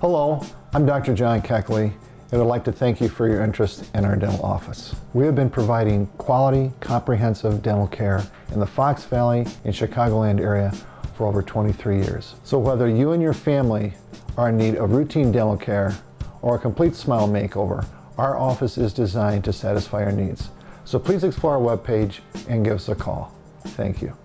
Hello, I'm Dr. John Koechley, and I'd like to thank you for your interest in our dental office. We have been providing quality, comprehensive dental care in the Fox Valley and Chicagoland area for over 23 years. So whether you and your family are in need of routine dental care or a complete smile makeover, our office is designed to satisfy your needs. So please explore our webpage and give us a call. Thank you.